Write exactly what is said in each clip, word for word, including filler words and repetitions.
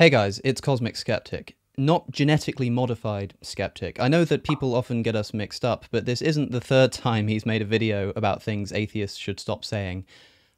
Hey guys, it's Cosmic Skeptic, not genetically modified skeptic. I know that people often get us mixed up, but this isn't the third time he's made a video about things atheists should stop saying.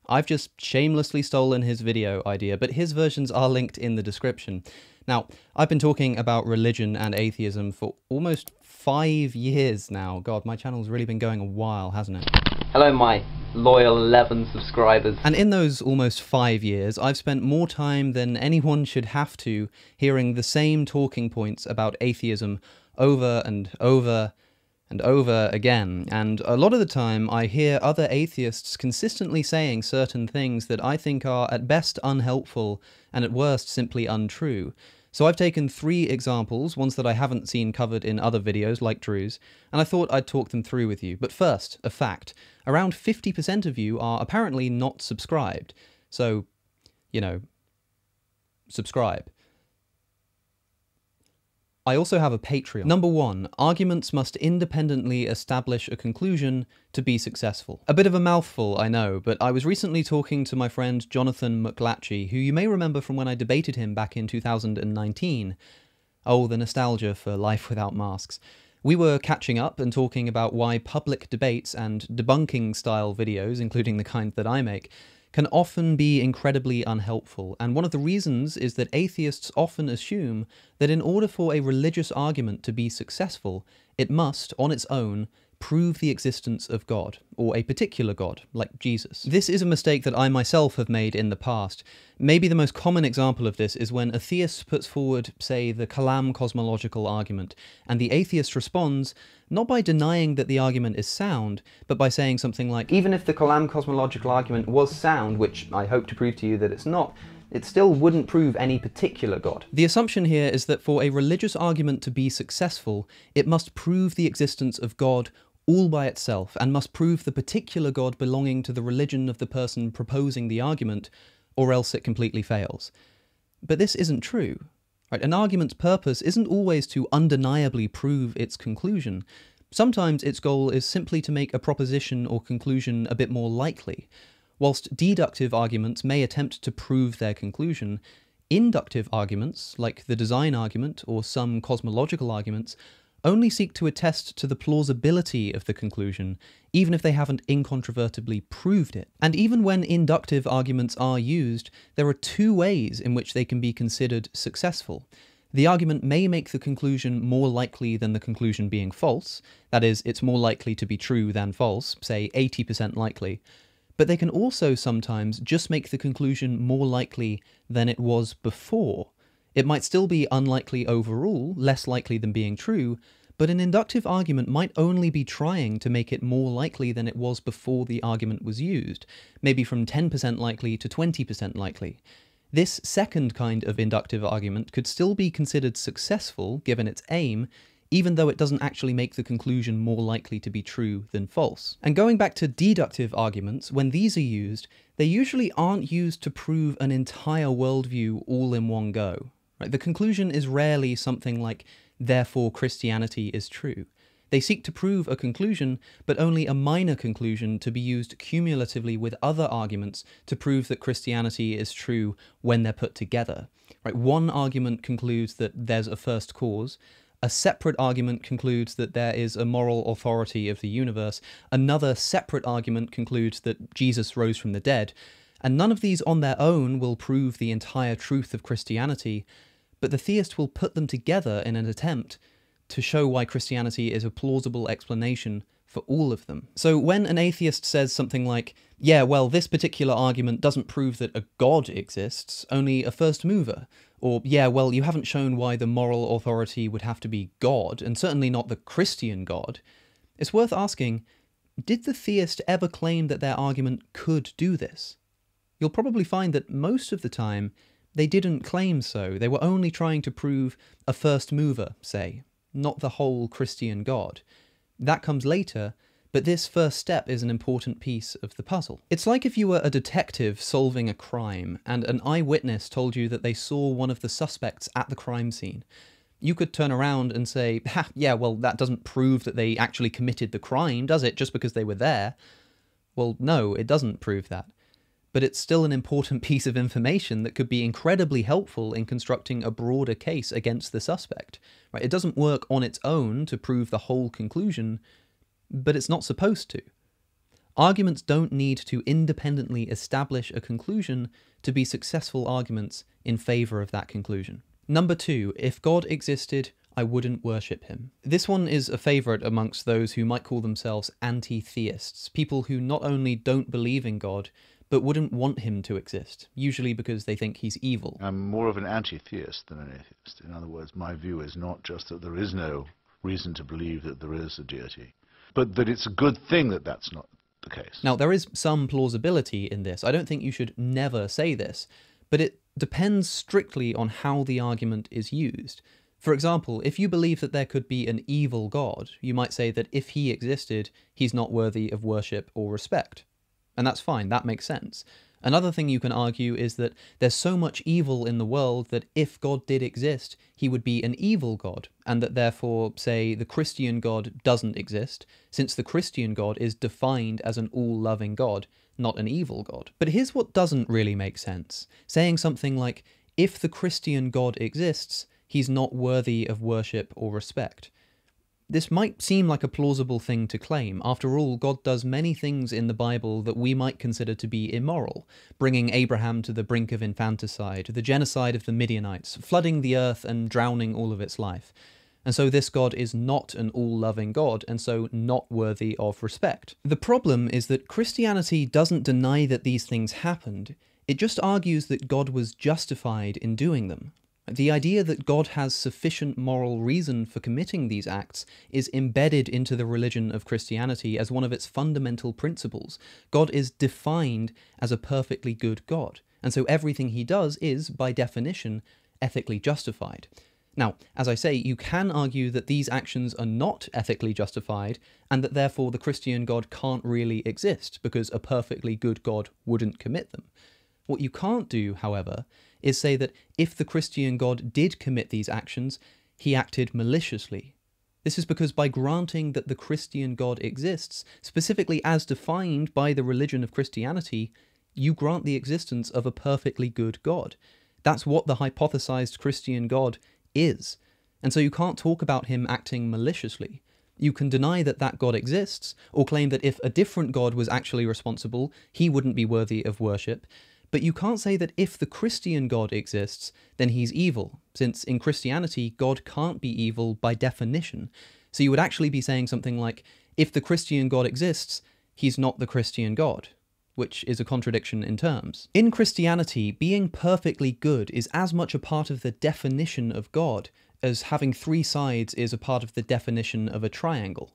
I've just shamelessly stolen his video idea, but his versions are linked in the description. Now, I've been talking about religion and atheism for almost five years now. God, my channel's really been going a while, hasn't it? Hello, Mike. Loyal eleven subscribers. And in those almost five years, I've spent more time than anyone should have to hearing the same talking points about atheism over and over and over again. And a lot of the time, I hear other atheists consistently saying certain things that I think are at best unhelpful and at worst simply untrue. So I've taken three examples, ones that I haven't seen covered in other videos like Drew's, and I thought I'd talk them through with you. But first, a fact. Around fifty percent of you are apparently not subscribed. So, you know, subscribe. I also have a Patreon. Number one, arguments must independently establish a conclusion to be successful. A bit of a mouthful, I know, but I was recently talking to my friend Jonathan McLatchie, who you may remember from when I debated him back in two thousand nineteen. Oh, the nostalgia for life without masks. We were catching up and talking about why public debates and debunking-style videos, including the kind that I make, can often be incredibly unhelpful, and one of the reasons is that atheists often assume that in order for a religious argument to be successful, it must, on its own, prove the existence of God, or a particular God, like Jesus. This is a mistake that I myself have made in the past. Maybe the most common example of this is when a theist puts forward, say, the Kalam cosmological argument, and the atheist responds, not by denying that the argument is sound, but by saying something like, even if the Kalam cosmological argument was sound, which I hope to prove to you that it's not, it still wouldn't prove any particular God. The assumption here is that for a religious argument to be successful, it must prove the existence of God all by itself, and must prove the particular God belonging to the religion of the person proposing the argument, or else it completely fails. But this isn't true. Right? An argument's purpose isn't always to undeniably prove its conclusion. Sometimes its goal is simply to make a proposition or conclusion a bit more likely. Whilst deductive arguments may attempt to prove their conclusion, inductive arguments, like the design argument or some cosmological arguments, only seek to attest to the plausibility of the conclusion, even if they haven't incontrovertibly proved it. And even when inductive arguments are used, there are two ways in which they can be considered successful. The argument may make the conclusion more likely than the conclusion being false, that is, it's more likely to be true than false, say eighty percent likely, but they can also sometimes just make the conclusion more likely than it was before. It might still be unlikely overall, less likely than being true, but an inductive argument might only be trying to make it more likely than it was before the argument was used, maybe from ten percent likely to twenty percent likely. This second kind of inductive argument could still be considered successful, given its aim, even though it doesn't actually make the conclusion more likely to be true than false. And going back to deductive arguments, when these are used, they usually aren't used to prove an entire worldview all in one go. The conclusion is rarely something like, therefore Christianity is true. They seek to prove a conclusion, but only a minor conclusion to be used cumulatively with other arguments to prove that Christianity is true when they're put together. Right? One argument concludes that there's a first cause, a separate argument concludes that there is a moral authority of the universe, another separate argument concludes that Jesus rose from the dead, and none of these on their own will prove the entire truth of Christianity, but the theist will put them together in an attempt to show why Christianity is a plausible explanation for all of them. So when an atheist says something like, yeah, well, this particular argument doesn't prove that a God exists, only a first mover, or yeah, well, you haven't shown why the moral authority would have to be God, and certainly not the Christian God, it's worth asking, did the theist ever claim that their argument could do this? You'll probably find that most of the time, they didn't claim so. They were only trying to prove a first mover, say, not the whole Christian God. That comes later, but this first step is an important piece of the puzzle. It's like if you were a detective solving a crime, and an eyewitness told you that they saw one of the suspects at the crime scene. You could turn around and say, ha, yeah, well, that doesn't prove that they actually committed the crime, does it, just because they were there? Well, no, it doesn't prove that. but it's still an important piece of information that could be incredibly helpful in constructing a broader case against the suspect. Right? It doesn't work on its own to prove the whole conclusion, but it's not supposed to. Arguments don't need to independently establish a conclusion to be successful arguments in favor of that conclusion. Number two, if God existed, I wouldn't worship him. This one is a favorite amongst those who might call themselves anti-theists, people who not only don't believe in God, but wouldn't want him to exist, usually because they think he's evil. I'm more of an anti-theist than an atheist. In other words, my view is not just that there is no reason to believe that there is a deity, but that it's a good thing that that's not the case. Now, there is some plausibility in this. I don't think you should never say this, but it depends strictly on how the argument is used. For example, if you believe that there could be an evil God, you might say that if he existed, he's not worthy of worship or respect. And that's fine, that makes sense. Another thing you can argue is that there's so much evil in the world that if God did exist, he would be an evil God, and that therefore, say, the Christian God doesn't exist, since the Christian God is defined as an all-loving God, not an evil God. But here's what doesn't really make sense. Saying something like, if the Christian God exists, he's not worthy of worship or respect. This might seem like a plausible thing to claim. After all, God does many things in the Bible that we might consider to be immoral, bringing Abraham to the brink of infanticide, the genocide of the Midianites, flooding the earth and drowning all of its life. And so this God is not an all-loving God, and so not worthy of respect. The problem is that Christianity doesn't deny that these things happened, it just argues that God was justified in doing them. The idea that God has sufficient moral reason for committing these acts is embedded into the religion of Christianity as one of its fundamental principles. God is defined as a perfectly good God, and so everything he does is, by definition, ethically justified. Now, as I say, you can argue that these actions are not ethically justified, and that therefore the Christian God can't really exist, because a perfectly good God wouldn't commit them. What you can't do, however, is say that if the Christian God did commit these actions, he acted maliciously. This is because by granting that the Christian God exists, specifically as defined by the religion of Christianity, you grant the existence of a perfectly good God. That's what the hypothesized Christian God is. And so you can't talk about him acting maliciously. You can deny that that God exists, or claim that if a different God was actually responsible, he wouldn't be worthy of worship. But you can't say that if the Christian God exists, then he's evil, since in Christianity, God can't be evil by definition. So you would actually be saying something like, if the Christian God exists, he's not the Christian God, which is a contradiction in terms. In Christianity, being perfectly good is as much a part of the definition of God as having three sides is a part of the definition of a triangle.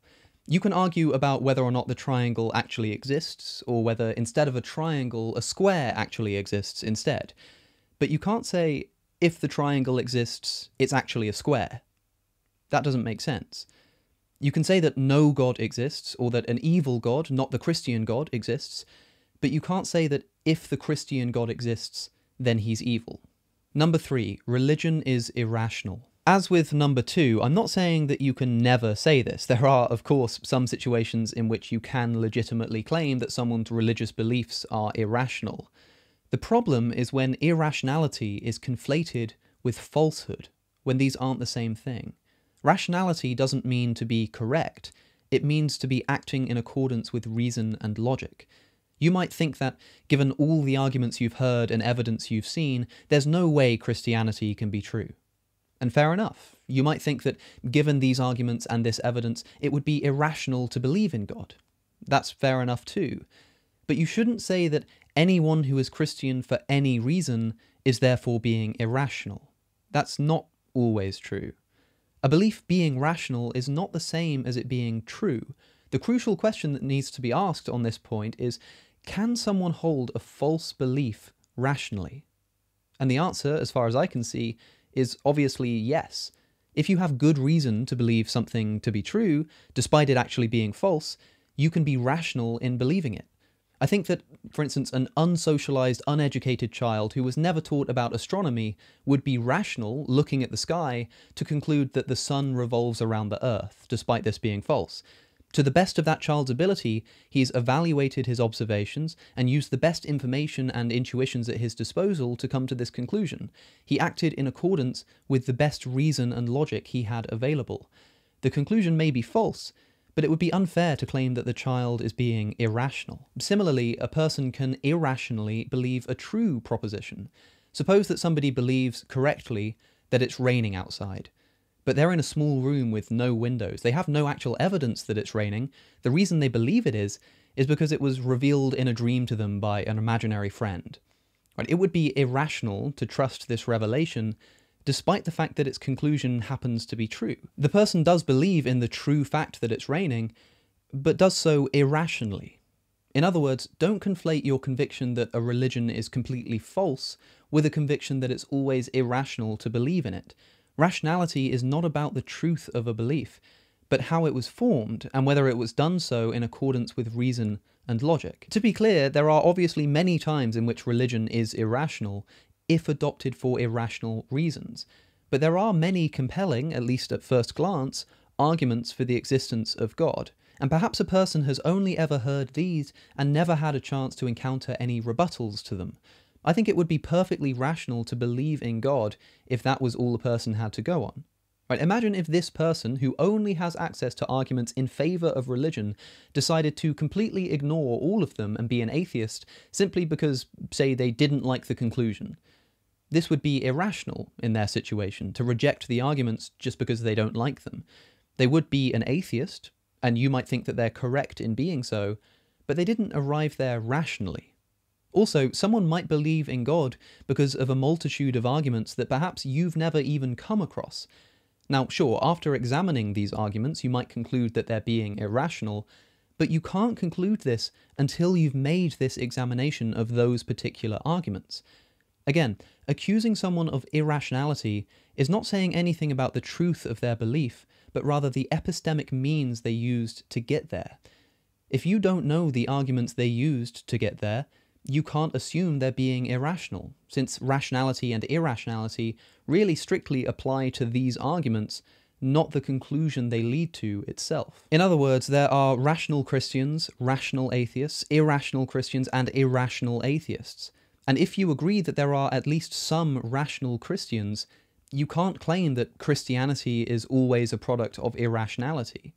You can argue about whether or not the triangle actually exists, or whether instead of a triangle, a square actually exists instead. But you can't say, if the triangle exists, it's actually a square. That doesn't make sense. You can say that no God exists, or that an evil God, not the Christian God, exists, but you can't say that if the Christian God exists, then he's evil. Number three, religion is irrational. As with number two, I'm not saying that you can never say this. There are, of course, some situations in which you can legitimately claim that someone's religious beliefs are irrational. The problem is when irrationality is conflated with falsehood, when these aren't the same thing. Rationality doesn't mean to be correct. It means to be acting in accordance with reason and logic. You might think that, given all the arguments you've heard and evidence you've seen, there's no way Christianity can be true. And fair enough, you might think that given these arguments and this evidence, it would be irrational to believe in God. That's fair enough too. But you shouldn't say that anyone who is Christian for any reason is therefore being irrational. That's not always true. A belief being rational is not the same as it being true. The crucial question that needs to be asked on this point is, can someone hold a false belief rationally? And the answer, as far as I can see, is obviously yes. If you have good reason to believe something to be true, despite it actually being false, you can be rational in believing it. I think that, for instance, an unsocialized, uneducated child who was never taught about astronomy would be rational, looking at the sky, to conclude that the sun revolves around the earth, despite this being false. To the best of that child's ability, he's evaluated his observations and used the best information and intuitions at his disposal to come to this conclusion. He acted in accordance with the best reason and logic he had available. The conclusion may be false, but it would be unfair to claim that the child is being irrational. Similarly, a person can irrationally believe a true proposition. Suppose that somebody believes correctly that it's raining outside, but they're in a small room with no windows. They have no actual evidence that it's raining. The reason they believe it is, is because it was revealed in a dream to them by an imaginary friend. Right? It would be irrational to trust this revelation, despite the fact that its conclusion happens to be true. The person does believe in the true fact that it's raining, but does so irrationally. In other words, don't conflate your conviction that a religion is completely false with a conviction that it's always irrational to believe in it. Rationality is not about the truth of a belief, but how it was formed and whether it was done so in accordance with reason and logic. To be clear, there are obviously many times in which religion is irrational, if adopted for irrational reasons. But there are many compelling, at least at first glance, arguments for the existence of God, and perhaps a person has only ever heard these and never had a chance to encounter any rebuttals to them. I think it would be perfectly rational to believe in God if that was all a person had to go on. Right? Imagine if this person, who only has access to arguments in favour of religion, decided to completely ignore all of them and be an atheist simply because, say, they didn't like the conclusion. This would be irrational in their situation, to reject the arguments just because they don't like them. They would be an atheist, and you might think that they're correct in being so, but they didn't arrive there rationally. Also, someone might believe in God because of a multitude of arguments that perhaps you've never even come across. Now, sure, after examining these arguments, you might conclude that they're being irrational, but you can't conclude this until you've made this examination of those particular arguments. Again, accusing someone of irrationality is not saying anything about the truth of their belief, but rather the epistemic means they used to get there. If you don't know the arguments they used to get there, you can't assume they're being irrational, since rationality and irrationality really strictly apply to these arguments, not the conclusion they lead to itself. In other words, there are rational Christians, rational atheists, irrational Christians, and irrational atheists. And if you agree that there are at least some rational Christians, you can't claim that Christianity is always a product of irrationality.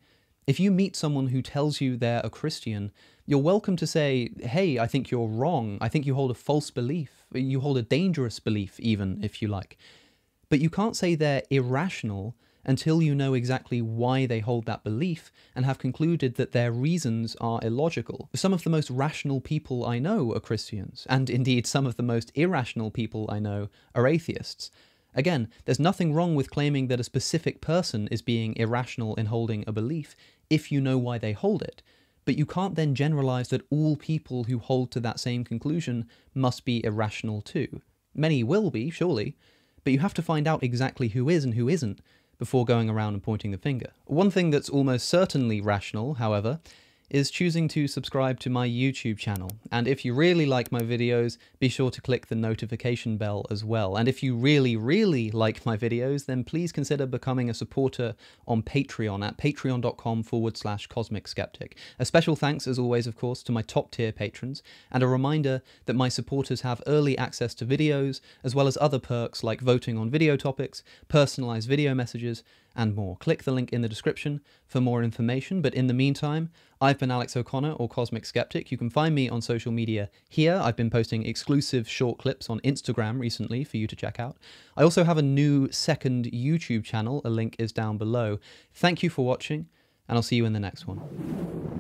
If you meet someone who tells you they're a Christian, you're welcome to say, hey, I think you're wrong, I think you hold a false belief, you hold a dangerous belief even, if you like. But you can't say they're irrational until you know exactly why they hold that belief and have concluded that their reasons are illogical. Some of the most rational people I know are Christians, and indeed some of the most irrational people I know are atheists. Again, there's nothing wrong with claiming that a specific person is being irrational in holding a belief if you know why they hold it, but you can't then generalize that all people who hold to that same conclusion must be irrational too. Many will be, surely, but you have to find out exactly who is and who isn't before going around and pointing the finger. One thing that's almost certainly rational, however, is choosing to subscribe to my YouTube channel. And if you really like my videos, be sure to click the notification bell as well. And if you really, really like my videos, then please consider becoming a supporter on Patreon at patreon.com forward slash Cosmic Skeptic. A special thanks, as always, of course, to my top tier patrons, and a reminder that my supporters have early access to videos, as well as other perks like voting on video topics, personalized video messages, and more. Click the link in the description for more information, but in the meantime, I've been Alex O'Connor, or Cosmic Skeptic. You can find me on social media here. I've been posting exclusive short clips on Instagram recently for you to check out. I also have a new second YouTube channel. A link is down below. Thank you for watching, and I'll see you in the next one.